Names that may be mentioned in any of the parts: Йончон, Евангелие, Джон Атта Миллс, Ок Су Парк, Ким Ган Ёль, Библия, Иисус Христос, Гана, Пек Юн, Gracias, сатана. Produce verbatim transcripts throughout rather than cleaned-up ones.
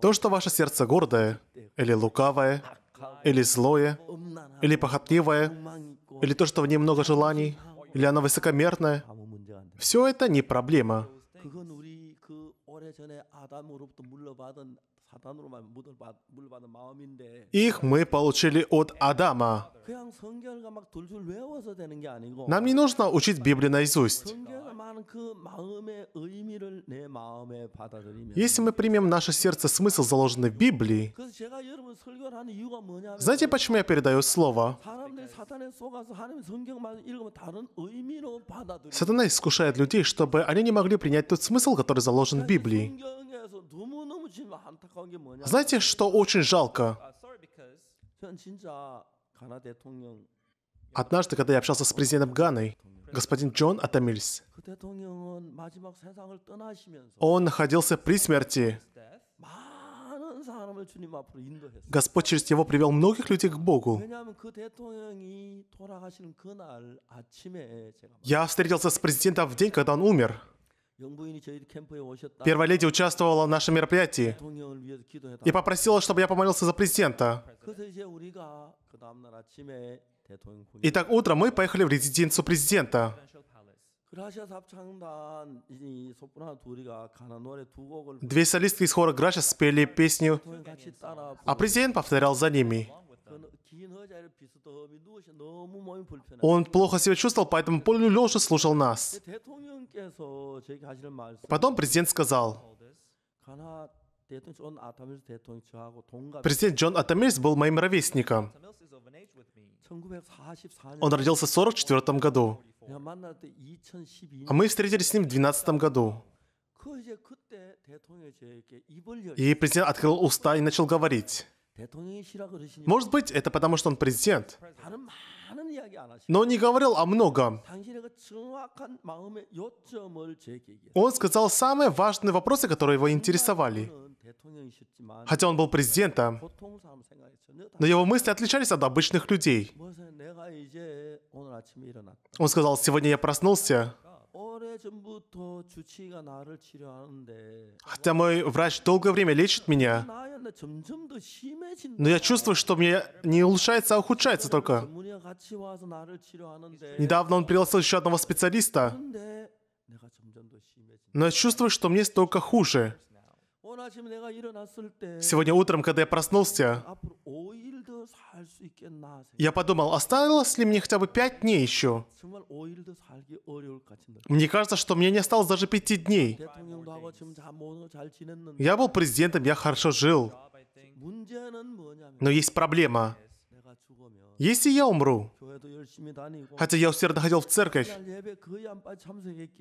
То, что ваше сердце гордое, или лукавое, или злое, или похотливое, или то, что в нем много желаний, или оно высокомерное, все это не проблема. Их мы получили от Адама. Нам не нужно учить Библию наизусть. Если мы примем в наше сердце смысл, заложенный в Библии, знаете, почему я передаю слово? Сатана искушает людей, чтобы они не могли принять тот смысл, который заложен в Библии. Знаете, что очень жалко? Однажды, когда я общался с президентом Ганы, господин Джон Атта Миллс, он находился при смерти. Господь через него привел многих людей к Богу. Я встретился с президентом в день, когда он умер. Первая леди участвовала в нашем мероприятии и попросила, чтобы я помолился за президента. Итак, утром мы поехали в резиденцию президента. Две солистки из хора Gracias спели песню, а президент повторял за ними. Он плохо себя чувствовал, поэтому полулежа слушал нас. Потом президент сказал: президент Джон Атта Миллс был моим ровесником. Он родился в тысяча девятьсот сорок четвёртом году, а мы встретились с ним в две тысячи двенадцатом году. И президент открыл уста и начал говорить. Может быть, это потому, что он президент. Но он не говорил о многом. Он сказал самые важные вопросы, которые его интересовали. Хотя он был президентом, но его мысли отличались от обычных людей. Он сказал: «Сегодня я проснулся, хотя мой врач долгое время лечит меня, но я чувствую, что мне не улучшается, а ухудшается только. Недавно он пригласил еще одного специалиста, но я чувствую, что мне столько хуже. Сегодня утром, когда я проснулся, я подумал, осталось ли мне хотя бы пять дней еще. Мне кажется, что мне не осталось даже пяти дней. Я был президентом, я хорошо жил. Но есть проблема. Если я умру, хотя я усердно ходил в церковь,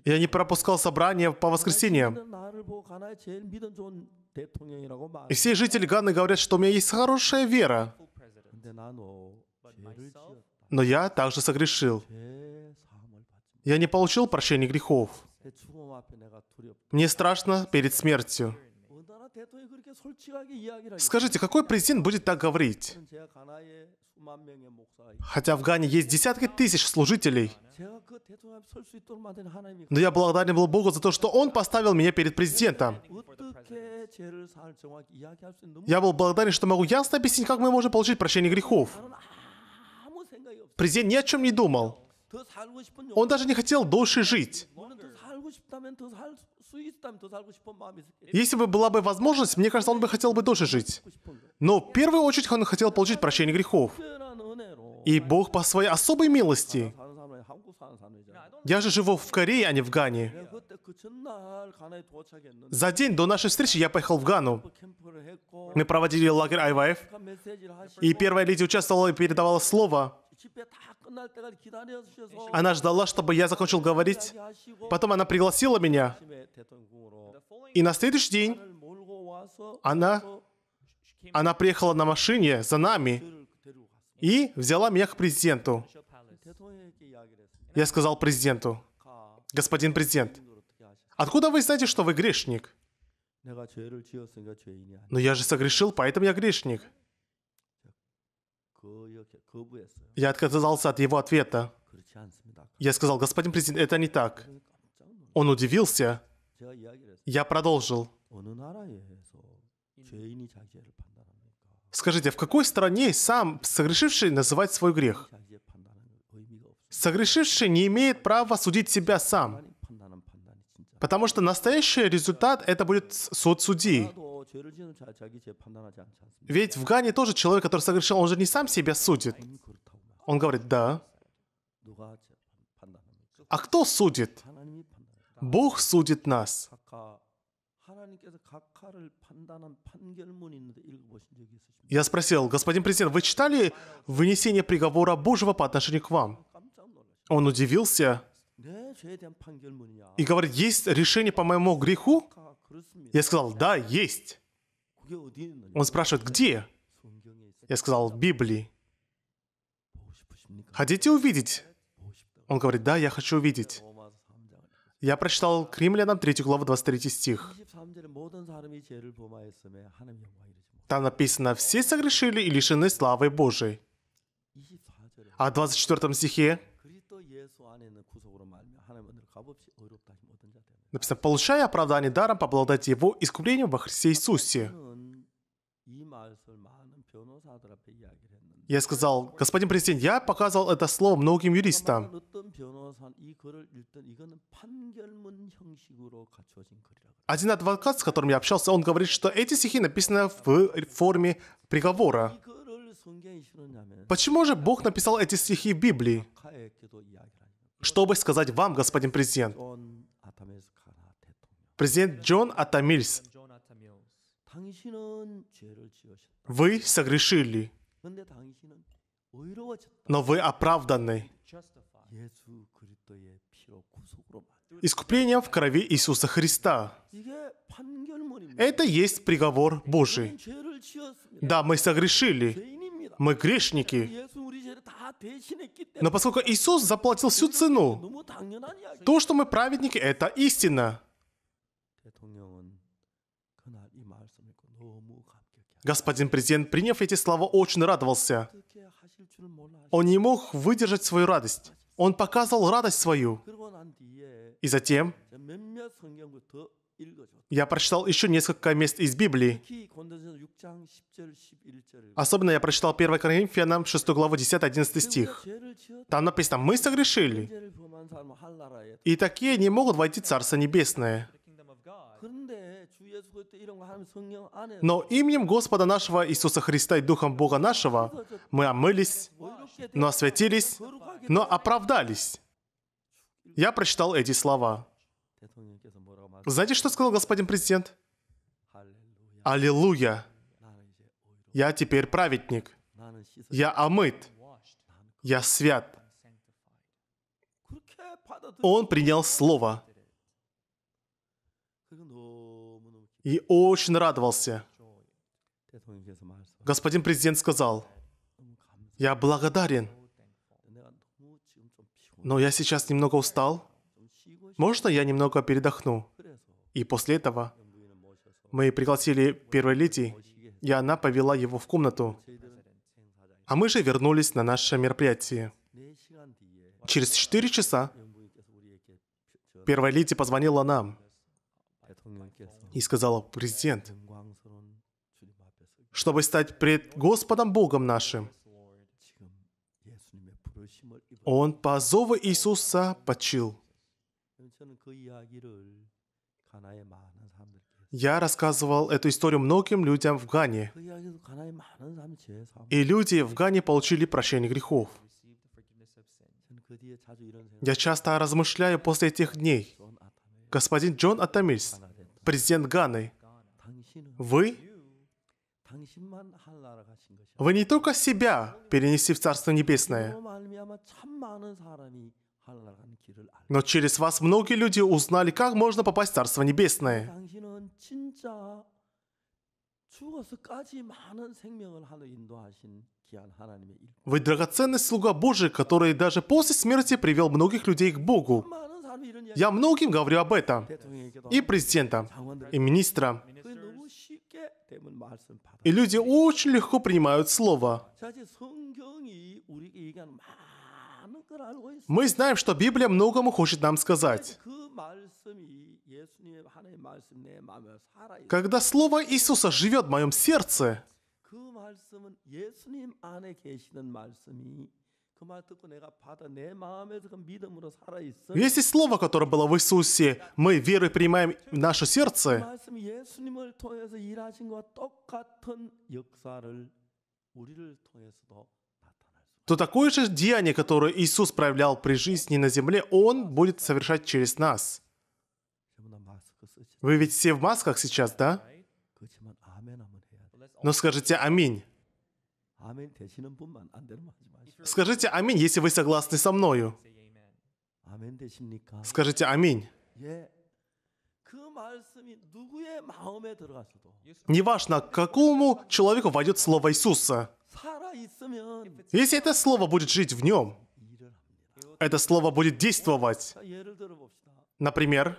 я не пропускал собрания по воскресеньям, и все жители Ганы говорят, что у меня есть хорошая вера, но я также согрешил. Я не получил прощения грехов. Мне страшно перед смертью. Скажите, какой президент будет так говорить? Хотя в Гане есть десятки тысяч служителей. Но я благодарен был Богу за то, что Он поставил меня перед президентом. Я был благодарен, что могу ясно объяснить, как мы можем получить прощение грехов. Президент ни о чем не думал. Он даже не хотел дольше жить. Если бы была бы возможность, мне кажется, он бы хотел бы дольше жить. Но в первую очередь он хотел получить прощение грехов. И Бог по своей особой милости. Я же живу в Корее, а не в Гане. За день до нашей встречи я поехал в Гану. Мы проводили лагерь ай ви эф. И первая леди участвовала и передавала слово. Она ждала, чтобы я закончил говорить. Потом она пригласила меня. И на следующий день она, она приехала на машине за нами и взяла меня к президенту. Я сказал президенту: господин президент, откуда вы знаете, что вы грешник? Но я же согрешил, поэтому я грешник. Я отказался от его ответа. Я сказал: господин президент, это не так. Он удивился. Я продолжил. Скажите, а в какой стране сам согрешивший называет свой грех? Согрешивший не имеет права судить себя сам, потому что настоящий результат — это будет суд судьи. Ведь в Гане тоже человек, который согрешил, он же не сам себя судит. Он говорит, да. А кто судит? Бог судит нас. Я спросил, господин президент, вы читали вынесение приговора Божьего по отношению к вам? Он удивился и говорит, есть решение по моему греху? Я сказал, да, есть. Он спрашивает, где? Я сказал, в Библии. Хотите увидеть? Он говорит, да, я хочу увидеть. Я прочитал к Римлянам третью главу двадцать третий стих. Там написано, все согрешили и лишены славы Божией. А в двадцать четвёртом стихе написано, получая оправдание даром по благодати Его искуплением во Христе Иисусе. Я сказал, господин президент, я показывал это слово многим юристам. Один адвокат, с которым я общался, он говорит, что эти стихи написаны в форме приговора. Почему же Бог написал эти стихи в Библии? Чтобы сказать вам, господин президент. Президент Джон Атта Миллс. Вы согрешили, но вы оправданы искуплением в крови Иисуса Христа. Это есть приговор Божий. Да, мы согрешили, мы грешники, но поскольку Иисус заплатил всю цену, то, что мы праведники, это истина. Господин президент, приняв эти слова, очень радовался. Он не мог выдержать свою радость. Он показал радость свою. И затем я прочитал еще несколько мест из Библии. Особенно я прочитал первое Коринфянам шестую главу десятый-одиннадцатый стих. Там написано, мы согрешили, и такие не могут войти в Царство Небесное. Но именем Господа нашего Иисуса Христа и Духом Бога нашего мы омылись, но освятились, но оправдались. Я прочитал эти слова. Знаете, что сказал господин президент? Аллилуйя! Я теперь праведник. Я омыт. Я свят. Он принял слово. И очень радовался. Господин президент сказал, «Я благодарен, но я сейчас немного устал. Можно я немного передохну?» И после этого мы пригласили первой леди, и она повела его в комнату. А мы же вернулись на наше мероприятие. Через четыре часа первая леди позвонила нам и сказала, «Президент, чтобы стать пред Господом Богом нашим, Он по зову Иисуса почил». Я рассказывал эту историю многим людям в Гане, и люди в Гане получили прощение грехов. Я часто размышляю после этих дней. Господин Джон Атта Миллс, президент Ганы, вы, вы не только себя перенесли в Царство Небесное, но через вас многие люди узнали, как можно попасть в Царство Небесное. Вы драгоценный слуга Божий, который даже после смерти привел многих людей к Богу. Я многим говорю об этом, и президентам, и министрам. И люди очень легко принимают слово. Мы знаем, что Библия многому хочет нам сказать. Когда слово Иисуса живет в моем сердце, если слово, которое было в Иисусе, мы верой принимаем в наше сердце, то такое же деяние, которое Иисус проявлял при жизни на земле, Он будет совершать через нас. Вы ведь все в масках сейчас, да? Но скажите «Аминь». Скажите «Аминь», если вы согласны со мною. Скажите «Аминь». Неважно, к какому человеку войдет слово Иисуса. Если это слово будет жить в нем, это слово будет действовать. Например,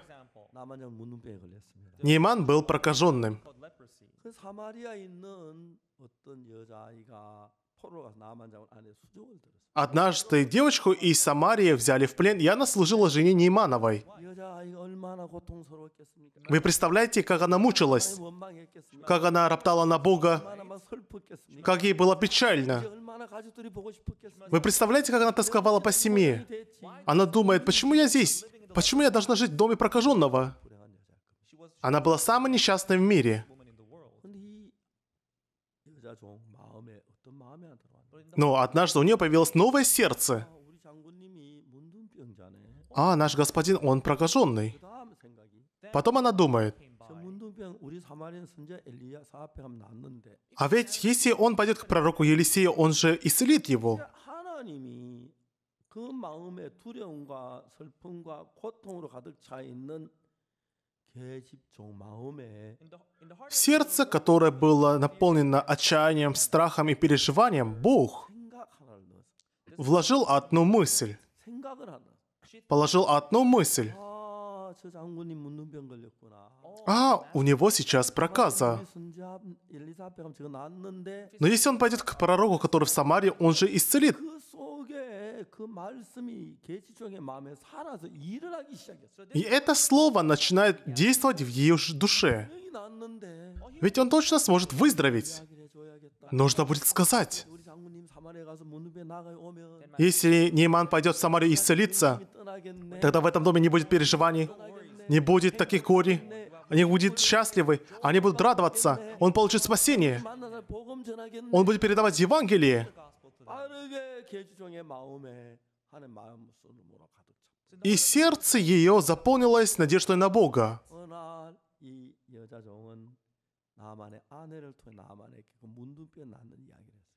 Нейман был прокаженным. Однажды девочку из Самарии взяли в плен, и она служила жене Неймановой. Вы представляете, как она мучилась, как она роптала на Бога, как ей было печально. Вы представляете, как она тосковала по семье. Она думает, почему я здесь? Почему я должна жить в доме прокаженного? Она была самой несчастной в мире. Но однажды у нее появилось новое сердце. А, наш господин, он прокаженный. Потом она думает, а ведь если он пойдет к пророку Елисею, он же исцелит его. Сердце, которое было наполнено отчаянием, страхом и переживанием, Бог вложил одну мысль. Положил одну мысль. А, у него сейчас проказа. Но если он пойдет к пророку, который в Самаре, он же исцелит. И это слово начинает действовать в ее душе. Ведь он точно сможет выздороветь. Нужно будет сказать. Если Нейман пойдет в Самарию исцелиться, тогда в этом доме не будет переживаний, не будет таких горей. Они будут счастливы, они будут радоваться. Он получит спасение. Он будет передавать Евангелие. И сердце ее заполнилось надеждой на Бога.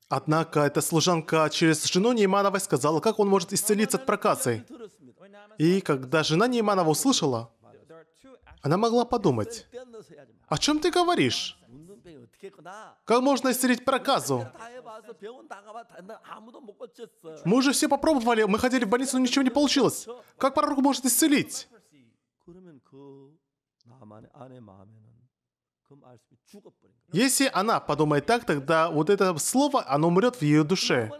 Однако эта служанка через жену Неймановой сказала, как он может исцелиться от проказы. И когда жена Нейманова услышала, она могла подумать, о чем ты говоришь? Как можно исцелить проказу? Мы уже все попробовали, мы ходили в больницу, но ничего не получилось. Как пророк может исцелить? Если она подумает так, тогда вот это слово, оно умрет в ее душе.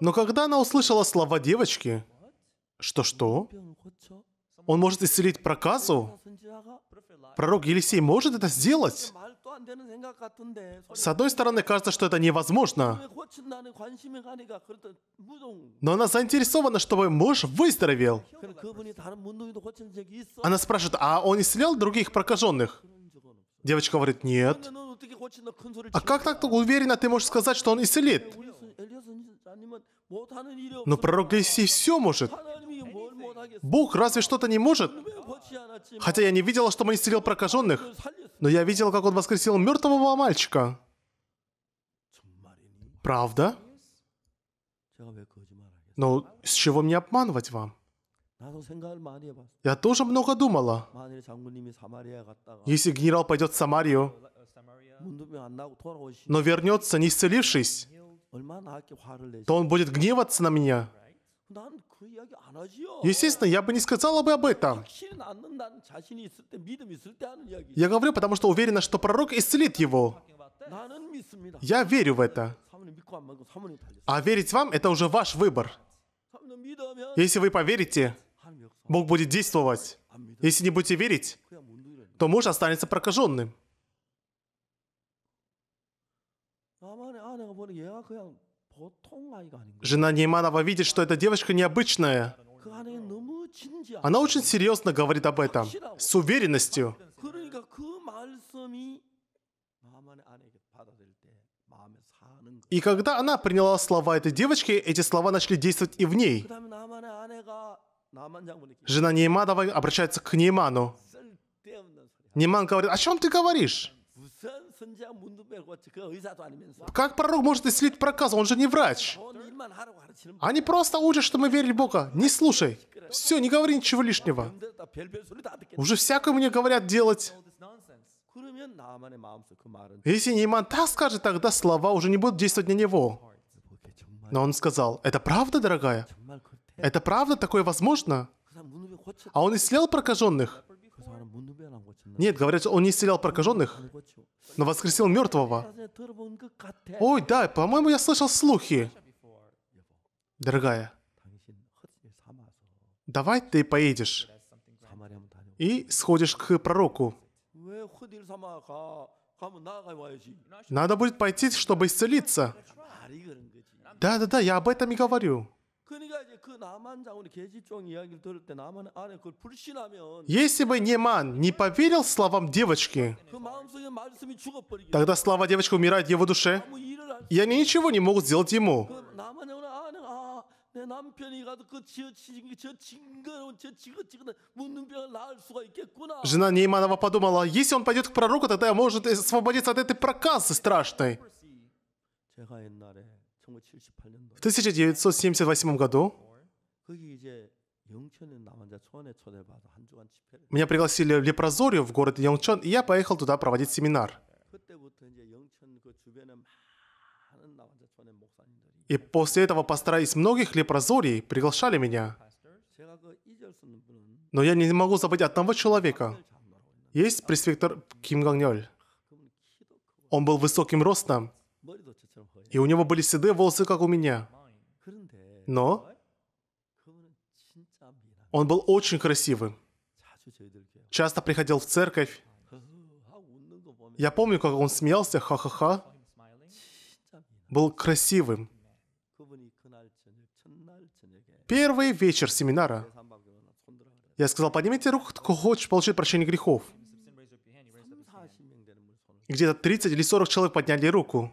Но когда она услышала слова девочки, что-что? Он может исцелить проказу? Пророк Елисей может это сделать? С одной стороны, кажется, что это невозможно. Но она заинтересована, чтобы муж выздоровел. Она спрашивает, а он исцелял других прокаженных? Девочка говорит, нет. А как так уверенно ты можешь сказать, что он исцелит? Но пророк Елисей все может. Бог разве что-то не может? Хотя я не видела, что он исцелил прокаженных, но я видела, как он воскресил мертвого мальчика. Правда? Но с чего мне обманывать вам? Я тоже много думала. Если генерал пойдет в Самарию, но вернется, не исцелившись, то он будет гневаться на меня. Естественно, я бы не сказала бы об этом. Я говорю, потому что уверена, что пророк исцелит его. Я верю в это. А верить вам — это уже ваш выбор. Если вы поверите, Бог будет действовать. Если не будете верить, то муж останется прокаженным. Жена Нейманова видит, что эта девочка необычная. Она очень серьезно говорит об этом, с уверенностью. И когда она приняла слова этой девочки, эти слова начали действовать и в ней. Жена Неймановой обращается к Нейману. Нейман говорит: «О чем ты говоришь? Как пророк может исцелить проказу? Он же не врач. Они просто учат, что мы верили в Бога. Не слушай. Все, не говори ничего лишнего. Уже всякое мне говорят делать». Если Нейман так скажет, тогда слова уже не будут действовать на него. Но он сказал: «Это правда, дорогая? Это правда? Такое возможно?» А он исцелял прокаженных? Нет, говорят, он не исцелял прокаженных, но воскресил мертвого. Ой, да, по-моему, я слышал слухи. Дорогая, давай ты поедешь и сходишь к пророку. Надо будет пойти, чтобы исцелиться. Да-да-да, я об этом и говорю. Если бы Нейман не поверил словам девочки, тогда слова девочки умирает в его душе, и они ничего не могут сделать ему. Жена Нейманова подумала: если он пойдет к пророку, тогда он может освободиться от этой проказы страшной. В тысяча девятьсот семьдесят восьмом году меня пригласили в Лепрозорию в город Йончон, и я поехал туда проводить семинар. И после этого пастора из многих Лепрозорий приглашали меня. Но я не могу забыть одного человека. Есть пресвитер Ким Ган Ёль. Он был высоким ростом, и у него были седые волосы, как у меня. Но он был очень красивым. Часто приходил в церковь. Я помню, как он смеялся, ха-ха-ха. Был красивым. Первый вечер семинара я сказал: поднимите руку, кто хочет получить прощение грехов. Где-то тридцать или сорок человек подняли руку.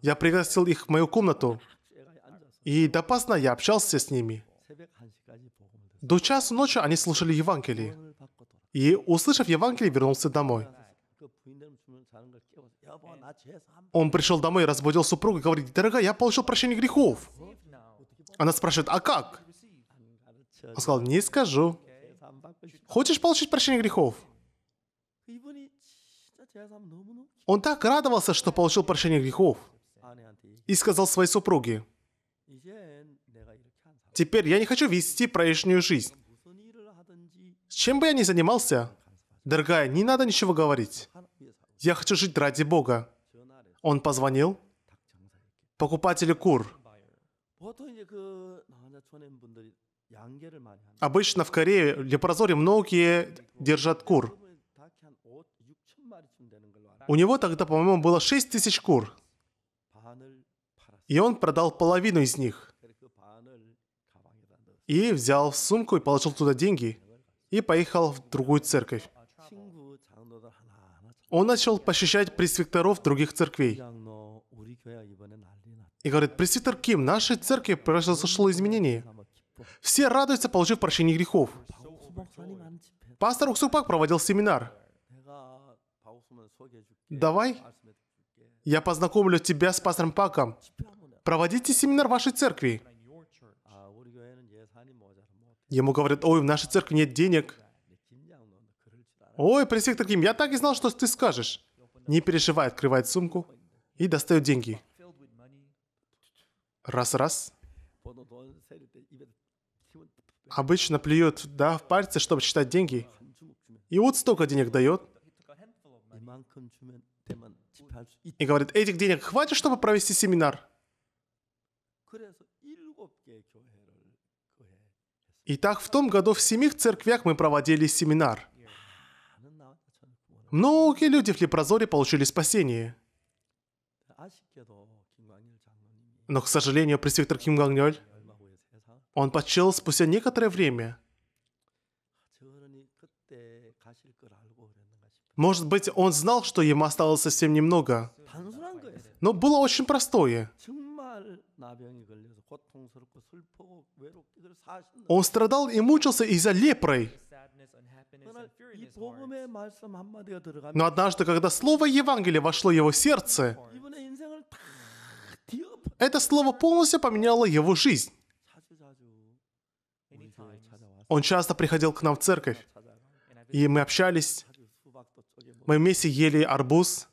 Я пригласил их в мою комнату, и допоздна я общался с ними. До часу ночи они слушали Евангелие, и, услышав Евангелие, вернулся домой. Он пришел домой и разбудил супругу и говорит: дорогая, я получил прощение грехов. Она спрашивает: а как? Он сказал: не скажу. Хочешь получить прощение грехов? Он так радовался, что получил прощение грехов, и сказал своей супруге: теперь я не хочу вести прежнюю жизнь. Чем бы я ни занимался, дорогая, не надо ничего говорить. Я хочу жить ради Бога. Он позвонил покупателю кур. Обычно в Корее, в Лепрозории, многие держат кур. У него тогда, по-моему, было шесть тысяч кур. И он продал половину из них. И взял в сумку и положил туда деньги. И поехал в другую церковь. Он начал посещать пресвитеров других церквей. И говорит: пресвитер Ким, нашей церкви произошло изменение. Все радуются, получив прощение грехов. Пастор Ок Су Парк проводил семинар. Давай, я познакомлю тебя с пастором Паком. Проводите семинар в вашей церкви. Ему говорят: ой, в нашей церкви нет денег. Ой, пресвитер Ким, я так и знал, что ты скажешь. Не переживай, открывает сумку и достает деньги. Раз-раз. Обычно плюет, да, в пальцы, чтобы считать деньги. И вот столько денег дает. И говорит: этих денег хватит, чтобы провести семинар. Итак, в том году в семих церквях мы проводили семинар. Многие люди в Лепрозоре получили спасение. Но, к сожалению, пресвитер Ким Ган Ёль, он почил спустя некоторое время. Может быть, он знал, что ему осталось совсем немного. Но было очень простое. Он страдал и мучился из-за лепрой. Но однажды, когда слово Евангелия вошло в его сердце, это слово полностью поменяло его жизнь. Он часто приходил к нам в церковь, и мы общались. Мы вместе ели арбуз.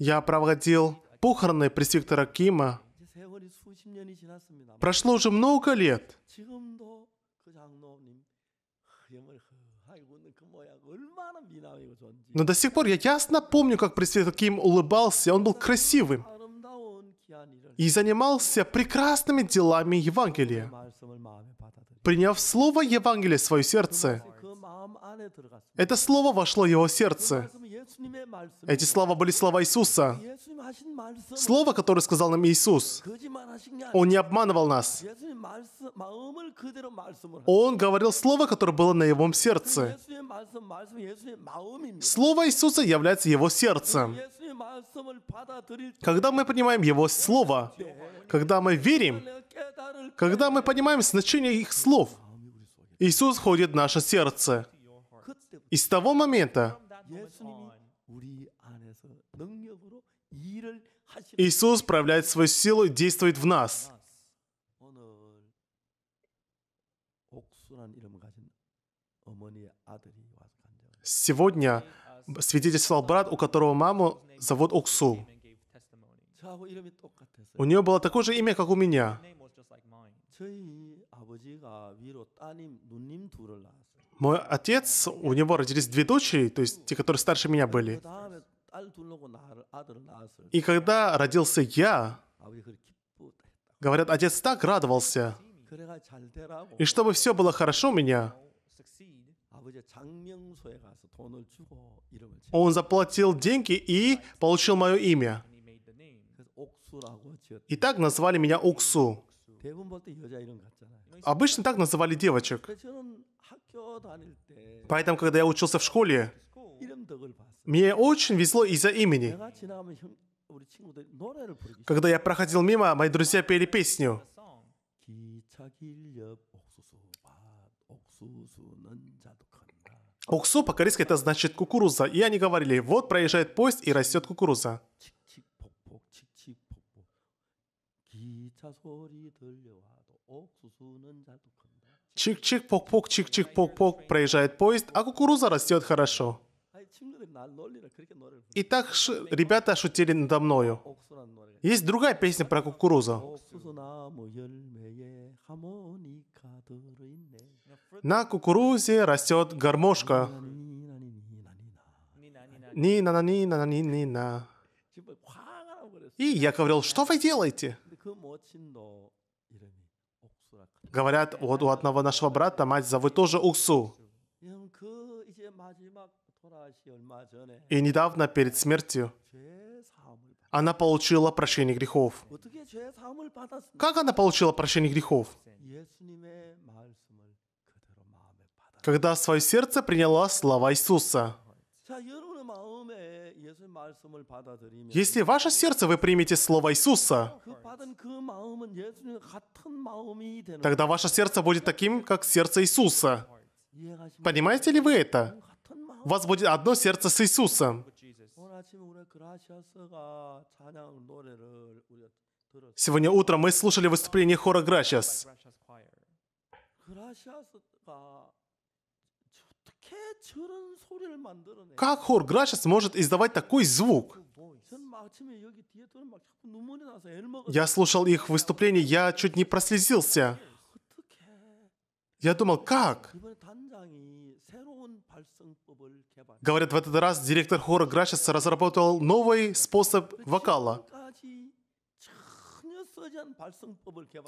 Я проводил похороны пресвитера Кима. Прошло уже много лет. Но до сих пор я ясно помню, как пресвитер Ким улыбался. Он был красивым и занимался прекрасными делами Евангелия, приняв слово Евангелия в свое сердце. Это слово вошло в его сердце. Эти слова были слова Иисуса. Слово, которое сказал нам Иисус. Он не обманывал нас. Он говорил слово, которое было на его сердце. Слово Иисуса является его сердцем. Когда мы принимаем его слово, когда мы верим, когда мы понимаем значение их слов, Иисус входит в наше сердце. И с того момента Иисус проявляет свою силу и действует в нас. Сегодня свидетельствовал брат, у которого маму зовут Ок Су. У нее было такое же имя, как у меня. Мой отец, у него родились две дочери, то есть те, которые старше меня были. И когда родился я, говорят, отец так радовался. И чтобы все было хорошо у меня, он заплатил деньги и получил мое имя. И так назвали меня Ок Су. Обычно так называли девочек. Поэтому, когда я учился в школе, мне очень везло из-за имени. Когда я проходил мимо, мои друзья пели песню. Ок Су по-корейски это значит кукуруза. И они говорили, вот проезжает поезд и растет кукуруза. Чик-чик-пок-пок, чик-чик-пок-пок, проезжает поезд, а кукуруза растет хорошо. И так ш... ребята шутили надо мною. Есть другая песня про кукурузу. На кукурузе растет гармошка. Ни-на-на-ни-на-на-ни-на. И я говорил, что вы делаете? Говорят, вот у одного нашего брата мать зовут тоже Ок Су. И недавно, перед смертью, она получила прощение грехов. Как она получила прощение грехов? Когда в свое сердце приняла слова Иисуса. Если в ваше сердце вы примете слово Иисуса, тогда ваше сердце будет таким, как сердце Иисуса. Понимаете ли вы это? У вас будет одно сердце с Иисусом. Сегодня утром мы слушали выступление хора Gracias. Как хор Gracias может издавать такой звук? Я слушал их выступление, я чуть не прослезился. Я думал, как? Говорят, в этот раз директор хора Gracias разработал новый способ вокала.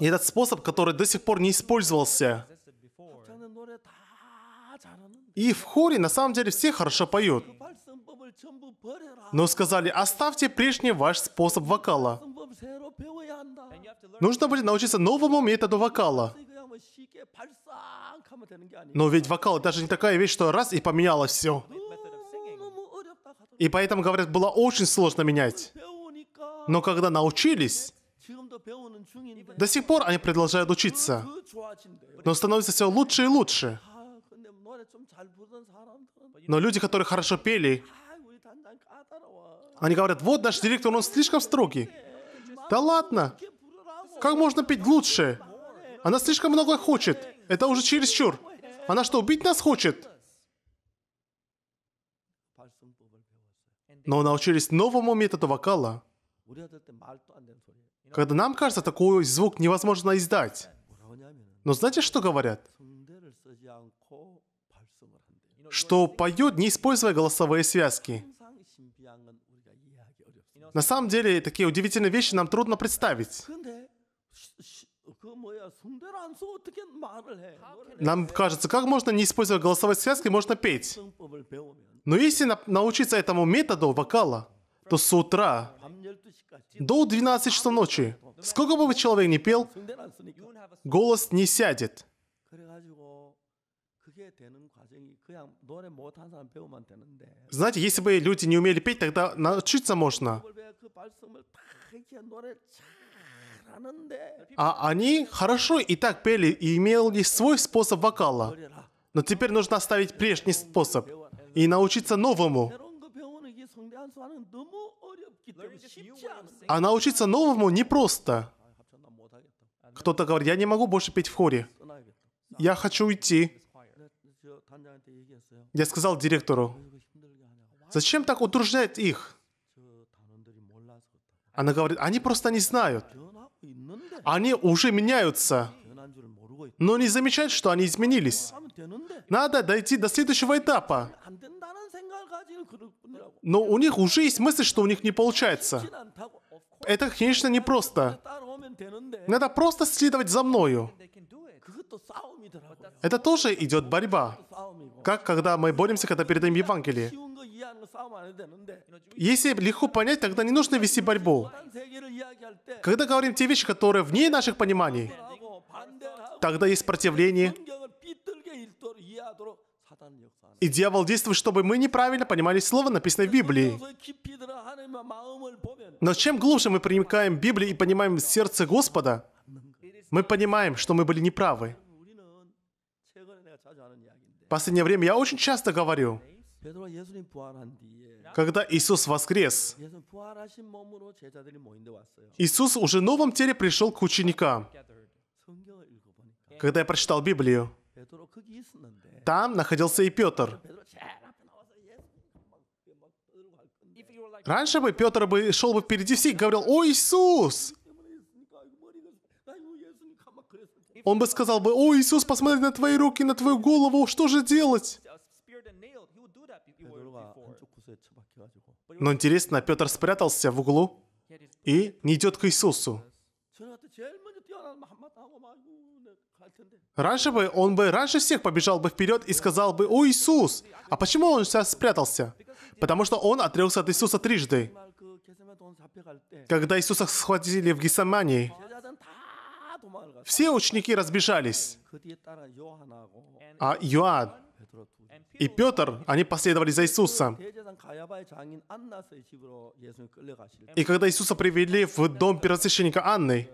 И этот способ, который до сих пор не использовался. И в хоре на самом деле все хорошо поют. Но сказали, оставьте прежний ваш способ вокала. Нужно будет научиться новому методу вокала. Но ведь вокал даже не такая вещь, что раз и поменялось все. И поэтому, говорят, было очень сложно менять. Но когда научились, до сих пор они продолжают учиться. Но становится все лучше и лучше. Но люди, которые хорошо пели, они говорят, вот наш директор, он слишком строгий. Да ладно, как можно петь лучше? Она слишком много хочет. Это уже чересчур. Она что, убить нас хочет? Но научились новому методу вокала. Когда нам кажется, такой звук невозможно издать. Но знаете, что говорят? Что поет, не используя голосовые связки. На самом деле, такие удивительные вещи нам трудно представить. Нам кажется, как можно, не используя голосовые связки, можно петь. Но если на- научиться этому методу вокала, то с утра до двенадцати часов ночи, сколько бы человек ни пел, голос не сядет. Знаете, если бы люди не умели петь, тогда научиться можно. А они хорошо и так пели и имели свой способ вокала. Но теперь нужно оставить прежний способ и научиться новому. А научиться новому непросто. Кто-то говорит, я не могу больше петь в хоре. Я хочу уйти. Я сказал директору, зачем так утруждать их? Она говорит, они просто не знают. Они уже меняются, но не замечают, что они изменились. Надо дойти до следующего этапа. Но у них уже есть мысль, что у них не получается. Это, конечно, непросто. Надо просто следовать за мною. Это тоже идет борьба. Как когда мы боремся, когда передаем Евангелие. Если легко понять, тогда не нужно вести борьбу. Когда говорим те вещи, которые вне наших пониманий, тогда есть противление. И дьявол действует, чтобы мы неправильно понимали слово, написанное в Библии. Но чем глубже мы проникаем в Библию и понимаем сердце Господа, мы понимаем, что мы были неправы. В последнее время я очень часто говорю, когда Иисус воскрес, Иисус уже в новом теле пришел к ученикам. Когда я прочитал Библию, там находился и Петр. Раньше бы Петр бы шел бы впереди всех и говорил, «О, Иисус!» Он бы сказал бы, «О, Иисус, посмотри на твои руки, на твою голову, что же делать?» Но интересно, Петр спрятался в углу и не идет к Иисусу. Раньше бы он бы раньше всех побежал бы вперед и сказал бы, «О, Иисус!» А почему он сейчас спрятался? Потому что он отрекся от Иисуса трижды. Когда Иисуса схватили в Гефсимании, все ученики разбежались. А Иоанн и Петр, они последовали за Иисусом. И когда Иисуса привели в дом первосвященника Анны,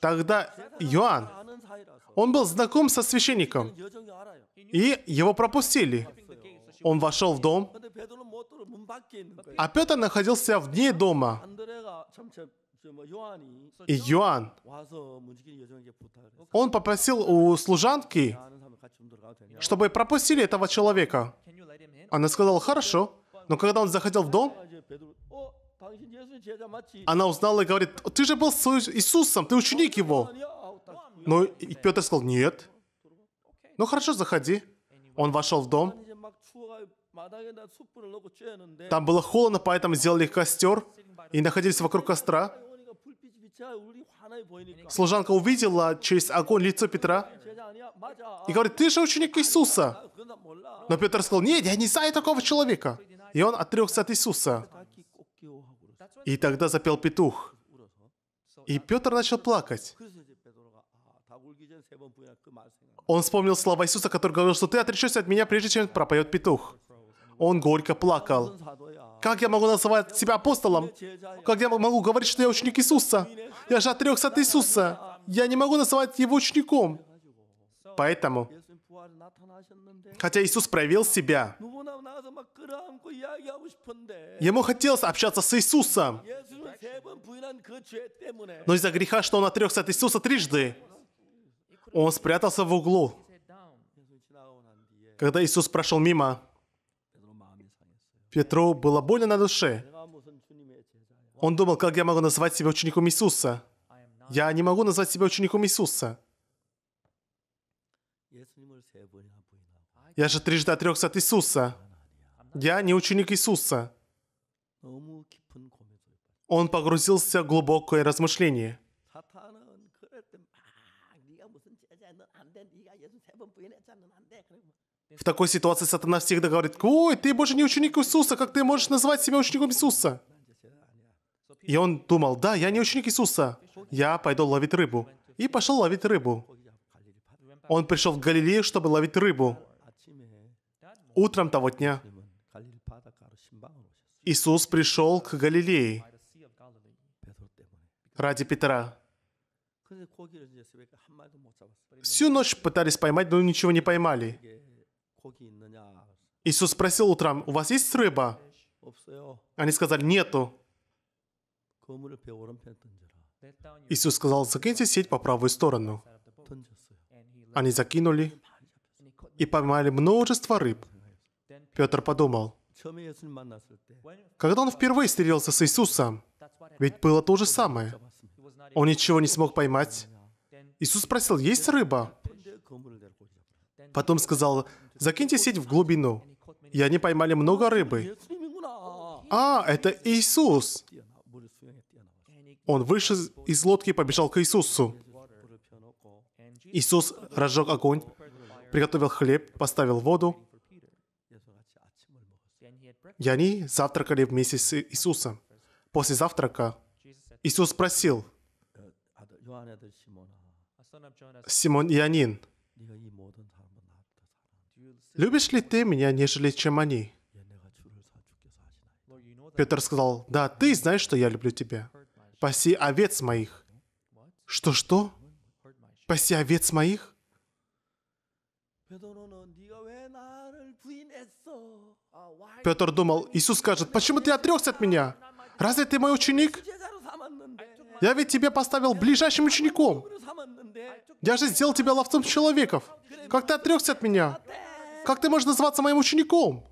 тогда Иоанн, он был знаком со священником, и его пропустили. Он вошел в дом, а Петр находился вне дома. И Иоанн, он попросил у служанки, чтобы пропустили этого человека. Она сказала, хорошо. Но когда он заходил в дом, она узнала и говорит, ты же был с Иисусом, ты ученик его. Но Петр сказал, нет. Ну хорошо, заходи. Он вошел в дом. Там было холодно, поэтому сделали костер и находились вокруг костра. Служанка увидела через огонь лицо Петра и говорит: «Ты же ученик Иисуса». Но Петр сказал: «Нет, я не знаю такого человека». И он отрекся от Иисуса. И тогда запел петух. И Петр начал плакать. Он вспомнил слова Иисуса, который говорил, что «Ты отречешься от меня, прежде чем пропоет петух». Он горько плакал. Как я могу называть себя апостолом? Как я могу говорить, что я ученик Иисуса? Я же отрекся от Иисуса. Я не могу называть его учеником. Поэтому, хотя Иисус проявил себя, ему хотелось общаться с Иисусом. Но из-за греха, что он отрекся от Иисуса трижды, он спрятался в углу. Когда Иисус прошел мимо, Петру было больно на душе. Он думал: как я могу назвать себя учеником Иисуса? Я не могу назвать себя учеником Иисуса. Я же трижды отрекся от Иисуса. Я не ученик Иисуса. Он погрузился в глубокое размышление. В такой ситуации сатана всегда говорит: «Ой, ты больше не ученик Иисуса, как ты можешь называть себя учеником Иисуса?» И он думал: «Да, я не ученик Иисуса, я пойду ловить рыбу». И пошел ловить рыбу. Он пришел в Галилею, чтобы ловить рыбу. Утром того дня Иисус пришел к Галилее ради Петра. Всю ночь пытались поймать, но ничего не поймали. Иисус спросил утром: «У вас есть рыба?» Они сказали: «Нету». Иисус сказал: «Закиньте сеть по правую сторону». Они закинули и поймали множество рыб. Петр подумал, когда он впервые встретился с Иисусом, ведь было то же самое. Он ничего не смог поймать. Иисус спросил: «Есть рыба?» Потом сказал: «Закиньте сеть в глубину». И они поймали много рыбы. А, это Иисус! Он вышел из лодки и побежал к Иисусу. Иисус разжег огонь, приготовил хлеб, поставил воду. И они завтракали вместе с Иисусом. После завтрака Иисус спросил: «Симон Ианин, любишь ли ты меня, нежели чем они?» Петр сказал: «Да, ты знаешь, что я люблю тебя. Паси овец моих». Что-что? Паси овец моих? Петр думал, Иисус скажет: «Почему ты отрекся от меня? Разве ты мой ученик? Я ведь тебя поставил ближайшим учеником. Я же сделал тебя ловцом человеков. Как ты отрекся от меня? Как ты можешь называться моим учеником?»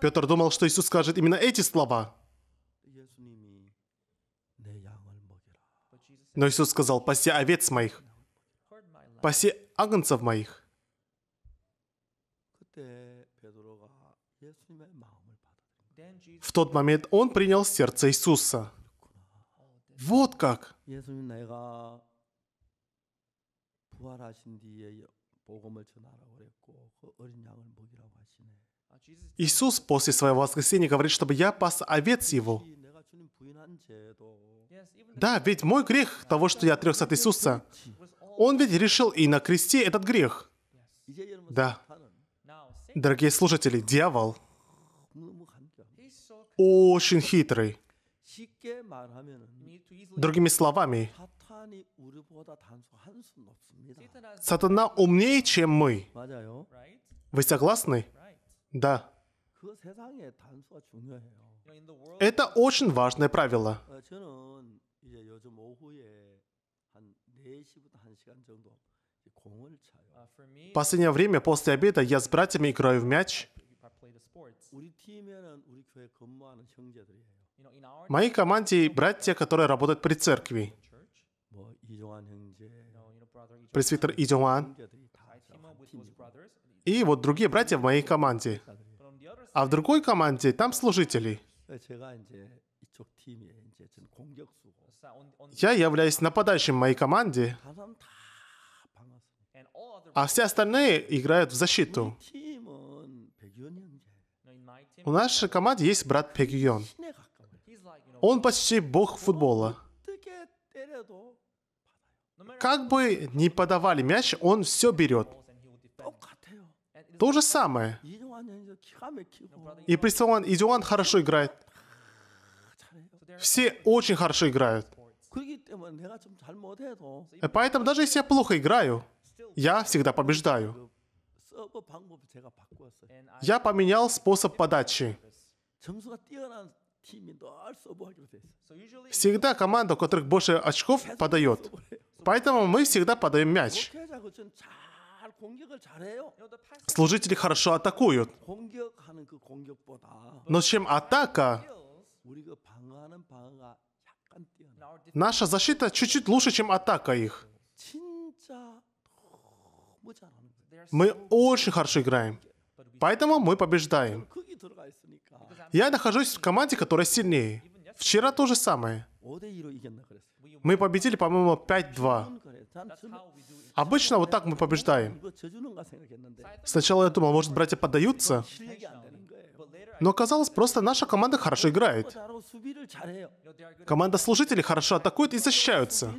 Петр думал, что Иисус скажет именно эти слова. Но Иисус сказал: «Паси овец моих, паси агнцев моих». В тот момент он принял сердце Иисуса. Вот как! Иисус после своего воскресения говорит, чтобы я пас овец его. Да, ведь мой грех того, что я отрекся от Иисуса, он ведь решил и на кресте этот грех. Да. Дорогие слушатели, дьявол очень хитрый. Другими словами, сатана умнее, чем мы. Вы согласны? Да. Это очень важное правило. В последнее время после обеда я с братьями играю в мяч. В моей команде братья, которые работают при церкви. Пресвитер Идюан и вот другие братья в моей команде. А в другой команде там служители. Я являюсь нападающим в моей команде, а все остальные играют в защиту. У нашей команды есть брат Пек Юн. Он почти бог футбола. Как бы ни подавали мяч, он все берет. То же самое. И Присуан и Идюан хорошо играет. Все очень хорошо играют. И поэтому даже если я плохо играю, я всегда побеждаю. Я поменял способ подачи. Всегда команда, у которых больше очков, подает. Поэтому мы всегда подаем мяч. Служители хорошо атакуют. Но чем атака, наша защита чуть-чуть лучше, чем атака их. Мы очень хорошо играем. Поэтому мы побеждаем. Я нахожусь в команде, которая сильнее. Вчера то же самое. Мы победили, по-моему, пять-два. Обычно вот так мы побеждаем. Сначала я думал, может, братья поддаются? Но оказалось, просто наша команда хорошо играет. Команда служителей хорошо атакует и защищаются.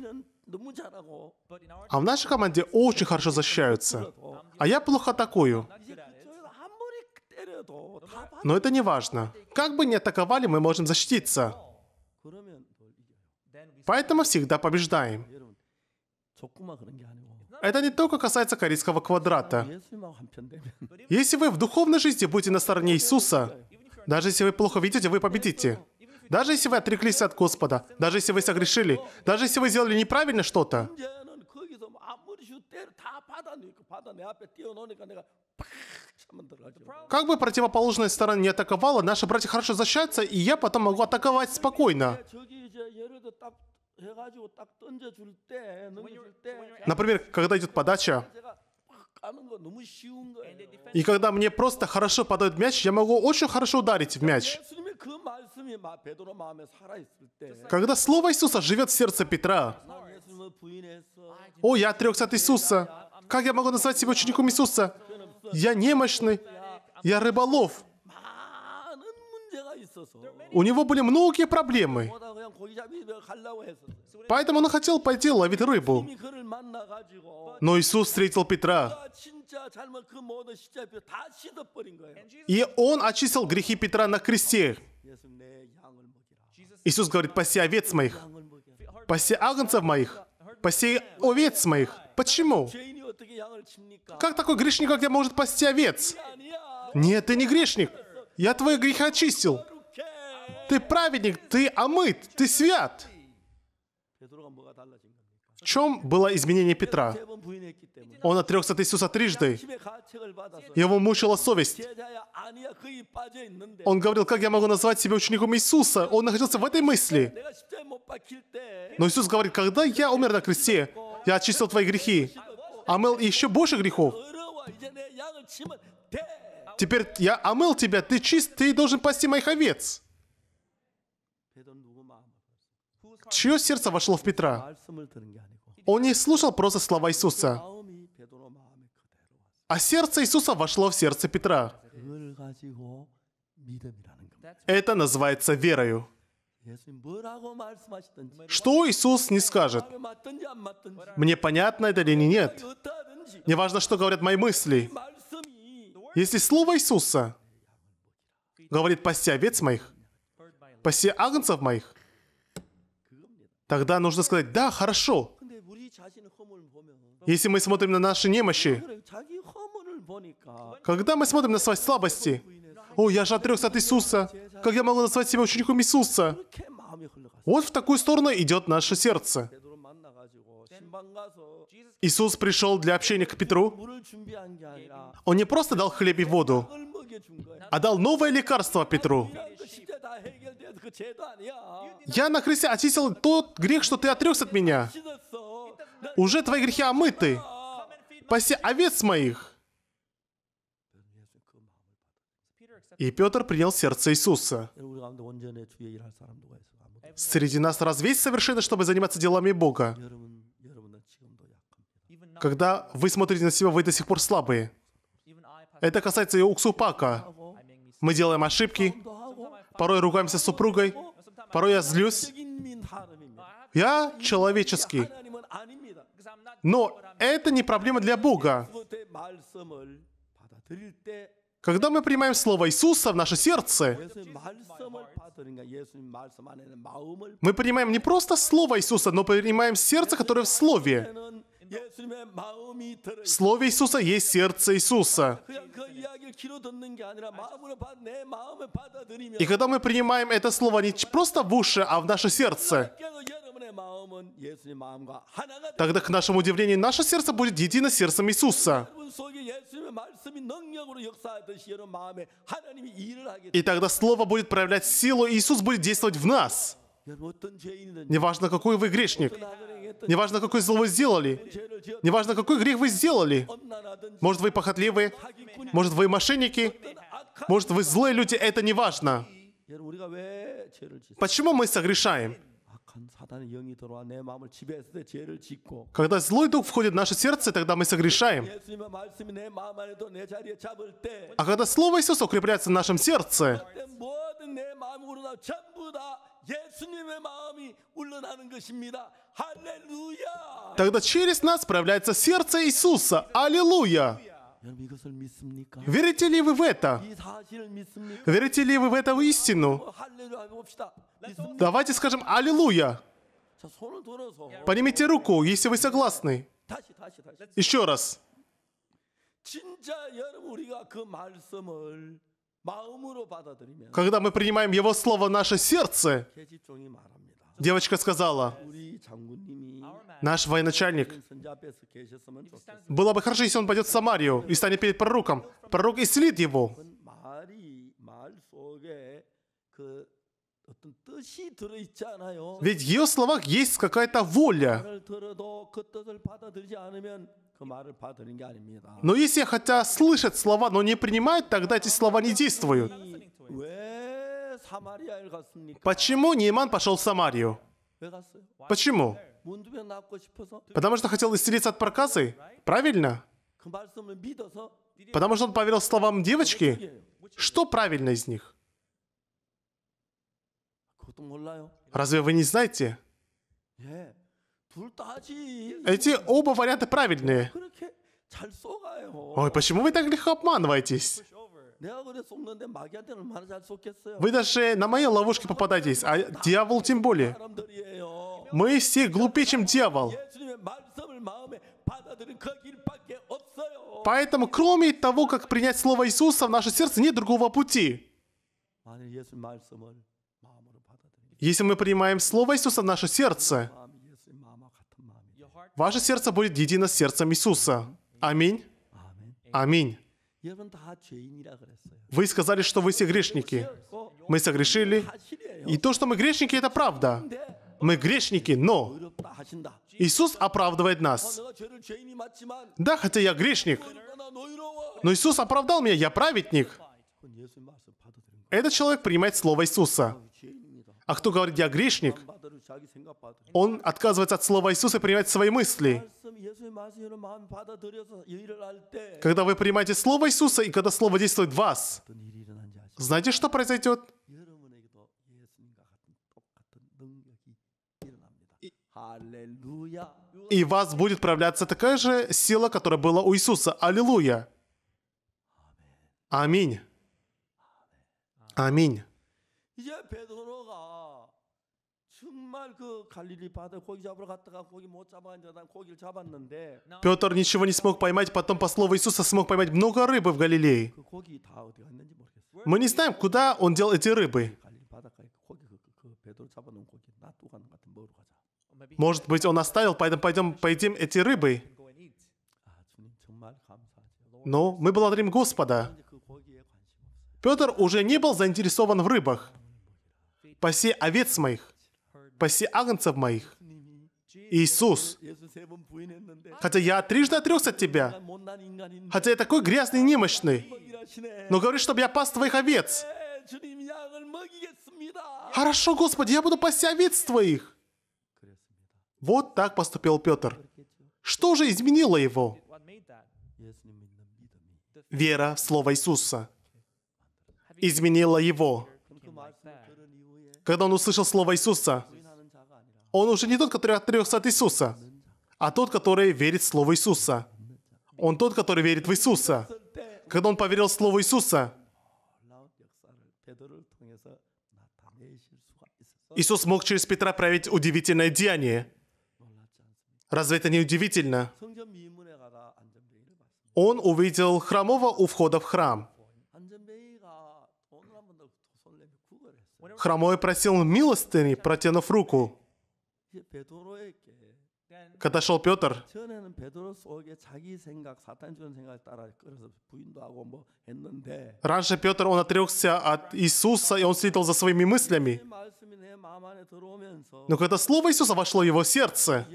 А в нашей команде очень хорошо защищаются. А я плохо атакую. Но это не важно. Как бы ни атаковали, мы можем защититься. Поэтому всегда побеждаем. Это не только касается корейского квадрата. Если вы в духовной жизни будете на стороне Иисуса, даже если вы плохо видите, вы победите. Даже если вы отреклись от Господа, даже если вы согрешили, даже если вы сделали неправильно что-то, как бы противоположная сторона не атаковала, наши братья хорошо защищаются, и я потом могу атаковать спокойно. Например, когда идет подача, и когда мне просто хорошо подают мяч, я могу очень хорошо ударить в мяч. Когда слово Иисуса живет в сердце Петра, «О, я отрекся от Иисуса! Как я могу назвать себя учеником Иисуса? Я немощный, я рыболов». У него были многие проблемы. Поэтому он хотел пойти ловить рыбу. Но Иисус встретил Петра. И он очистил грехи Петра на кресте. Иисус говорит, «Паси овец моих, паси агнцев моих, паси овец моих». Почему? Как такой грешник, как я, может пасти овец? Нет, ты не грешник. Я твои грехи очистил. Ты праведник, ты омыт, ты свят. В чем было изменение Петра? Он отрекся от Иисуса трижды. Его мучила совесть. Он говорил, как я могу назвать себя учеником Иисуса? Он находился в этой мысли. Но Иисус говорит, когда я умер на кресте, я очистил твои грехи, омыл еще больше грехов. Теперь я омыл тебя, ты чист, ты должен пасти моих овец. Чье сердце вошло в Петра? Он не слушал просто слова Иисуса. А сердце Иисуса вошло в сердце Петра. Это называется верою. Что Иисус не скажет? Мне понятно это или нет. Не важно, что говорят мои мысли. Если слово Иисуса говорит «пасти овец моих», «пасти агнцев моих», тогда нужно сказать «да, хорошо». Если мы смотрим на наши немощи, когда мы смотрим на свои слабости, «О, я же отрекся от Иисуса, как я могу назвать себя учеником Иисуса?» Вот в такую сторону идет наше сердце. Иисус пришел для общения к Петру. Он не просто дал хлеб и воду, а дал новое лекарство Петру. «Я на кресте очистил тот грех, что ты отрекся от меня. Уже твои грехи омыты. Паси овец моих». И Петр принял сердце Иисуса. Среди нас разве есть совершенно, чтобы заниматься делами Бога? Когда вы смотрите на себя, вы до сих пор слабые. Это касается и Ок Су Парка. Мы делаем ошибки, порой ругаемся с супругой, порой я злюсь. Я человеческий. Но это не проблема для Бога. Когда мы принимаем Слово Иисуса в наше сердце, мы принимаем не просто Слово Иисуса, но принимаем сердце, которое в Слове. В Слове Иисуса есть сердце Иисуса. И когда мы принимаем это Слово не просто в уши, а в наше сердце, тогда, к нашему удивлению, наше сердце будет едино с сердцем Иисуса. И тогда Слово будет проявлять силу, и Иисус будет действовать в нас. Неважно, какой вы грешник, неважно, какое зло вы сделали, неважно, какой грех вы сделали. Может, вы похотливые, может, вы мошенники, может, вы злые люди, это не важно. Почему мы согрешаем? Когда злой дух входит в наше сердце, тогда мы согрешаем. А когда Слово Иисуса укрепляется в нашем сердце, тогда через нас проявляется сердце Иисуса. Аллилуйя! Верите ли вы в это? Верите ли вы в эту истину? Давайте скажем «Аллилуйя». Поднимите руку, если вы согласны. Еще раз. Когда мы принимаем Его Слово в наше сердце, девочка сказала, наш военачальник, было бы хорошо, если он пойдет в Самарию и станет перед пророком. Пророк исцелит его. Ведь в ее словах есть какая-то воля. Но если хотя слышат слова, но не принимают, тогда эти слова не действуют. Почему Нейман пошел в Самарию? Почему? Потому что хотел исцелиться от проказы? Правильно? Потому что он поверил словам девочки? Что правильно из них? Разве вы не знаете? Эти оба варианта правильные. Ой, почему вы так легко обманываетесь? Вы даже на моей ловушке попадаетесь, а дьявол тем более. Мы все глупее, чем дьявол. Поэтому, кроме того, как принять Слово Иисуса в наше сердце, нет другого пути. Если мы принимаем Слово Иисуса в наше сердце, ваше сердце будет едино с сердцем Иисуса. Аминь. Аминь. Вы сказали, что вы все грешники. Мы согрешили. И то, что мы грешники, это правда. Мы грешники, но Иисус оправдывает нас. Да, хотя я грешник, но Иисус оправдал меня, я праведник. Этот человек принимает Слово Иисуса. А кто говорит, я грешник, он отказывается от Слова Иисуса и принимает свои мысли. Когда вы принимаете Слово Иисуса, и когда Слово действует в вас, знаете, что произойдет? И в вас будет проявляться такая же сила, которая была у Иисуса. Аллилуйя! Аминь! Аминь! Петр ничего не смог поймать, потом по слову Иисуса смог поймать много рыбы в Галилее. Мы не знаем, куда он дел эти рыбы. Может быть, он оставил, поэтому пойдем поедим эти рыбы. Но мы благодарим Господа. Петр уже не был заинтересован в рыбах. Паси овец моих, паси агнцев моих. Иисус, хотя я трижды отрекся от тебя, хотя я такой грязный и немощный, но говоришь, чтобы я пас твоих овец. Хорошо, Господи, я буду пасти овец твоих. Вот так поступил Петр. Что же изменило его? Вера в Слово Иисуса изменила его. Когда он услышал Слово Иисуса, он уже не тот, который отрекся от Иисуса, а тот, который верит в Слово Иисуса. Он тот, который верит в Иисуса. Когда он поверил в Слово Иисуса, Иисус мог через Петра проявить удивительное деяние. Разве это не удивительно? Он увидел хромого у входа в храм. Хромой просил милостыни, протянув руку. Когда шел Петр, раньше Петр, он отрекся от Иисуса, и он следовал за своими мыслями. Но когда Слово Иисуса вошло в его сердце,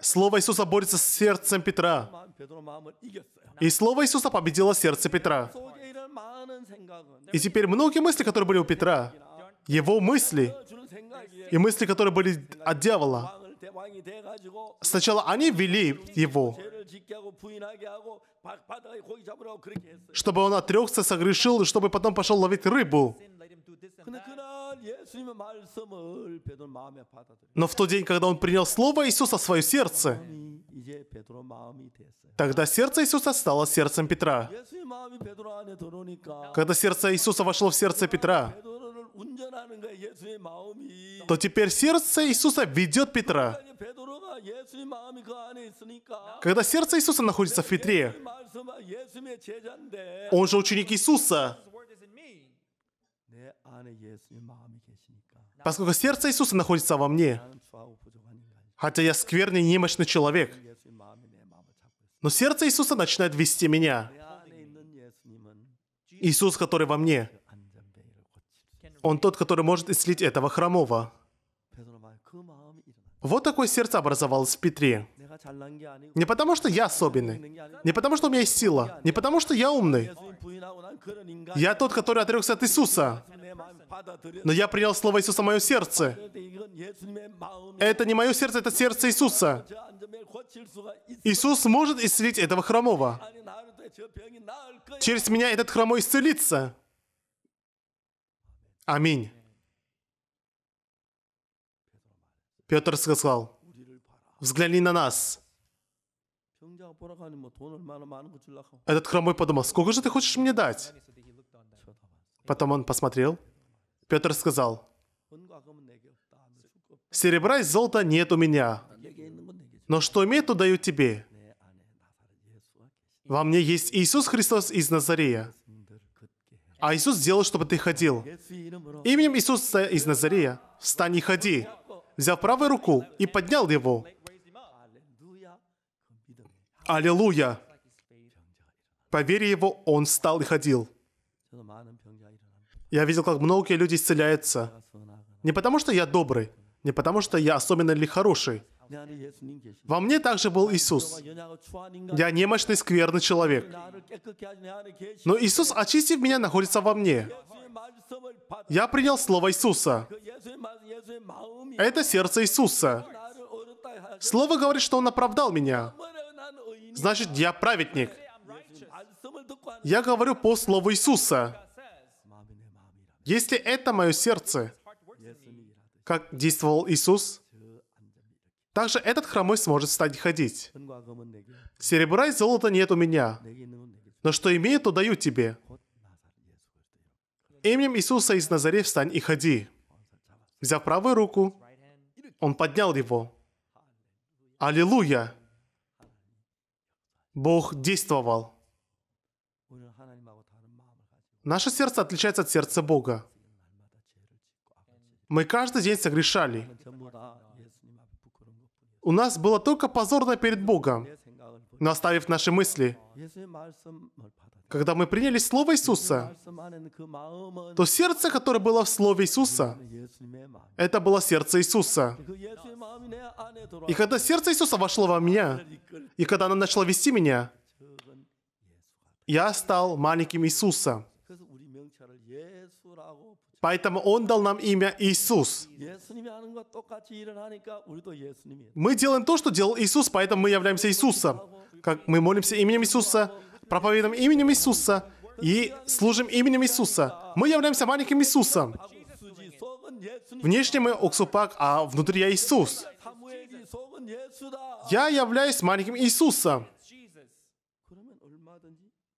Слово Иисуса борется с сердцем Петра. И Слово Иисуса победило сердце Петра. И теперь многие мысли, которые были у Петра, его мысли и мысли, которые были от дьявола, сначала они вели его, чтобы он отрекся, согрешил, чтобы потом пошел ловить рыбу. Но в тот день, когда он принял Слово Иисуса в свое сердце, тогда сердце Иисуса стало сердцем Петра. Когда сердце Иисуса вошло в сердце Петра, то теперь сердце Иисуса ведет Петра. Когда сердце Иисуса находится в Петре, он же ученик Иисуса. Поскольку сердце Иисуса находится во мне, хотя я скверный и немощный человек, но сердце Иисуса начинает вести меня. Иисус, который во мне, Он тот, который может исцелить этого хромого. Вот такое сердце образовалось в Петре. Не потому, что я особенный. Не потому, что у меня есть сила. Не потому, что я умный. Я тот, который отрекся от Иисуса. Но я принял Слово Иисуса в мое сердце. Это не мое сердце, это сердце Иисуса. Иисус может исцелить этого хромого. Через меня этот хромой исцелится. Аминь. Петр сказал, взгляни на нас. Этот хромой подумал, сколько же ты хочешь мне дать? Потом он посмотрел. Петр сказал, серебра и золота нет у меня, но что имею, то даю тебе. Во мне есть Иисус Христос из Назарея. А Иисус сделал, чтобы ты ходил. Именем Иисуса из Назарея встань и ходи. Взял правую руку и поднял его. Аллилуйя! По вере его он встал и ходил. Я видел, как многие люди исцеляются. Не потому, что я добрый, не потому, что я особенно или хороший. Во мне также был Иисус. Я немощный, скверный человек. Но Иисус, очистив меня, находится во мне. Я принял Слово Иисуса. Это сердце Иисуса. Слово говорит, что Он оправдал меня. Значит, я праведник. Я говорю по Слову Иисуса. Если это мое сердце, как действовал Иисус, также этот хромой сможет встать и ходить. Серебра и золота нет у меня, но что имею, то даю тебе. Именем Иисуса из Назарея встань и ходи. Взяв правую руку, он поднял его. Аллилуйя! Бог действовал. Наше сердце отличается от сердца Бога. Мы каждый день согрешали. У нас было только позорно перед Богом. но оставив наши мысли. Когда мы приняли Слово Иисуса, то сердце, которое было в Слове Иисуса, это было сердце Иисуса. И когда сердце Иисуса вошло во меня, и когда оно начало вести меня, я стал маленьким Иисусом. Поэтому Он дал нам имя Иисус. Мы делаем то, что делал Иисус, поэтому мы являемся Иисусом. Как мы молимся именем Иисуса, проповедуем именем Иисуса и служим именем Иисуса. Мы являемся маленьким Иисусом. Внешне мы Ок Су Парк, а внутри я Иисус. Я являюсь маленьким Иисусом.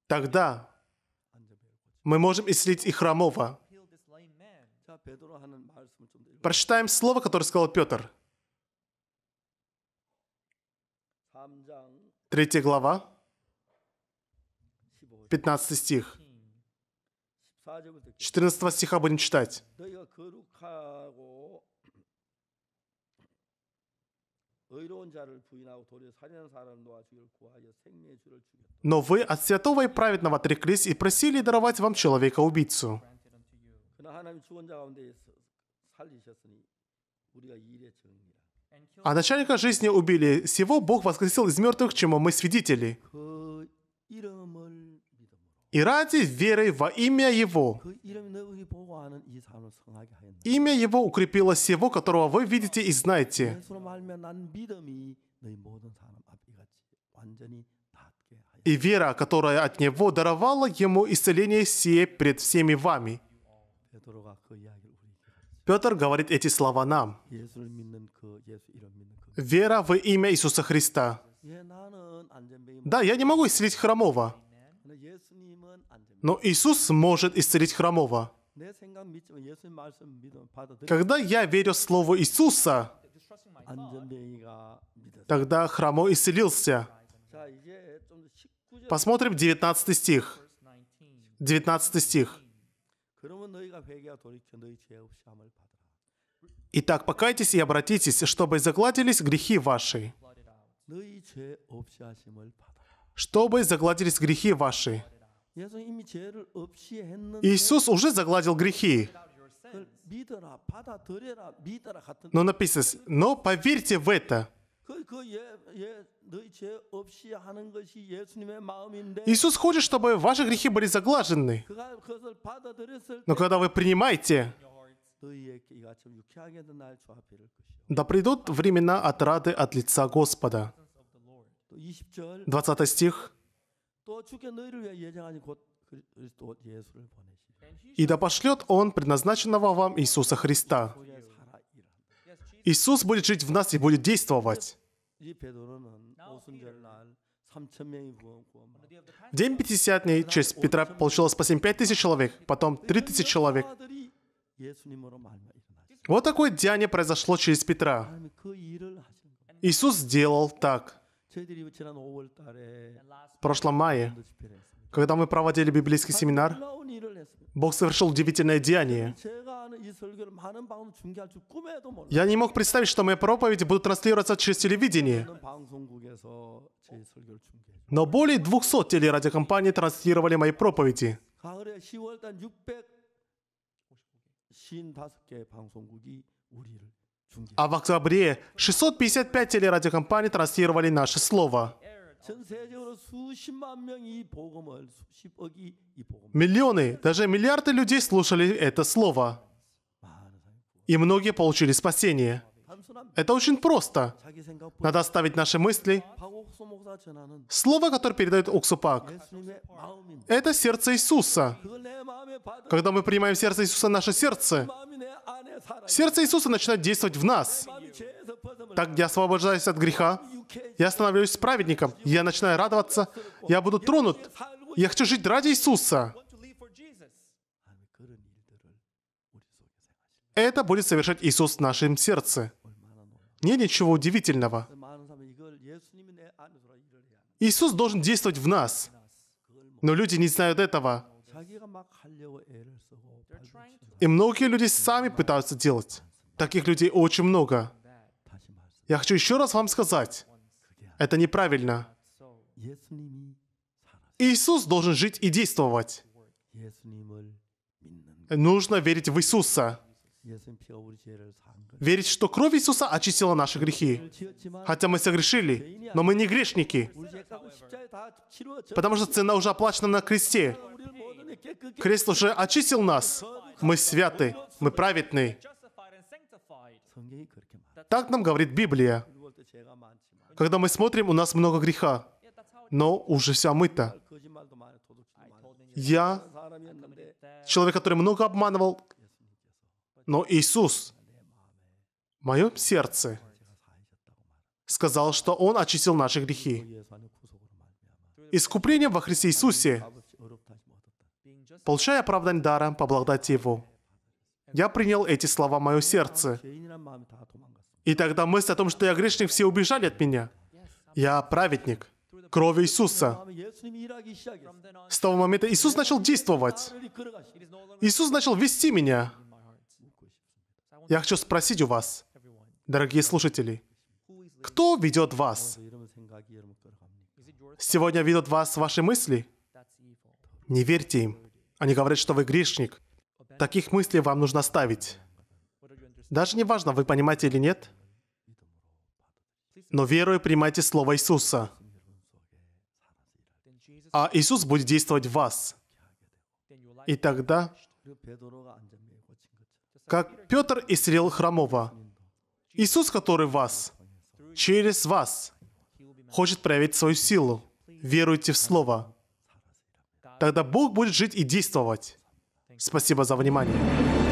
Тогда мы можем исцелить и хромого. Прочитаем слово, которое сказал Петр. Третья глава, пятнадцатый стих. четырнадцатого стиха будем читать. «Но вы от святого и праведного отреклись и просили даровать вам человека-убийцу. А начальника жизни убили, сего Бог воскресил из мертвых, чему мы свидетели. И ради веры во имя Его. Имя Его укрепило сего, которого вы видите и знаете. И вера, которая от Него, даровала Ему исцеление сие пред всеми вами». Петр говорит эти слова нам. Вера во имя Иисуса Христа. Да, я не могу исцелить хромого. Но Иисус может исцелить хромого. Когда я верю Слову Иисуса, тогда хромой исцелился. Посмотрим девятнадцатый стих. девятнадцатый стих. «Итак, покайтесь и обратитесь, чтобы загладились грехи ваши». «Чтобы загладились грехи ваши». Иисус уже загладил грехи. Но написано, «Но поверьте в это». Иисус хочет, чтобы ваши грехи были заглажены. Но когда вы принимаете, да придут времена отрады от лица Господа. двадцатый стих. «И да пошлет Он предназначенного вам Иисуса Христа». Иисус будет жить в нас и будет действовать. В день Пятидесятницы через Петра получилось спасение пять тысяч человек, потом три тысячи человек. Вот такое деяние произошло через Петра. Иисус сделал так. В прошлом мае, когда мы проводили библейский семинар, Бог совершил удивительное деяние. Я не мог представить, что мои проповеди будут транслироваться через телевидение. Но более двухсот телерадиокомпаний транслировали мои проповеди. А в октябре шестьсот пятьдесят пять телерадиокомпаний транслировали наше слово. Миллионы, даже миллиарды людей слушали это слово. И многие получили спасение. Это очень просто. Надо оставить наши мысли. Слово, которое передает Ок Су Парк, это сердце Иисуса. Когда мы принимаем сердце Иисуса в наше сердце, сердце Иисуса начинает действовать в нас. Так я освобождаюсь от греха, я становлюсь праведником, я начинаю радоваться, я буду тронут, я хочу жить ради Иисуса. Это будет совершать Иисус в нашем сердце. Нет ничего удивительного. Иисус должен действовать в нас, но люди не знают этого. И многие люди сами пытаются делать. Таких людей очень много. Я хочу еще раз вам сказать, это неправильно. Иисус должен жить и действовать. Нужно верить в Иисуса. Верить, что кровь Иисуса очистила наши грехи. Хотя мы согрешили, но мы не грешники. Потому что цена уже оплачена на кресте. Крест уже очистил нас. Мы святы, мы праведны. Так нам говорит Библия. Когда мы смотрим, у нас много греха, но уже все омыто. Я человек, который много обманывал, но Иисус в моем сердце сказал, что Он очистил наши грехи. Искупление во Христе Иисусе, получая оправдание даром по благодати Его. Я принял эти слова в мое сердце. И тогда мысль о том, что я грешник, все убежали от меня. Я праведник. Кровь Иисуса. С того момента Иисус начал действовать. Иисус начал вести меня. Я хочу спросить у вас, дорогие слушатели, кто ведет вас? Сегодня ведут вас ваши мысли? Не верьте им. Они говорят, что вы грешник. Таких мыслей вам нужно оставить. Даже не важно, вы понимаете или нет, но веруя принимайте слово Иисуса. А Иисус будет действовать в вас. И тогда, как Петр исцелил хромого, Иисус, который в вас, через вас, хочет проявить свою силу. Веруйте в Слово. Тогда Бог будет жить и действовать. Спасибо за внимание.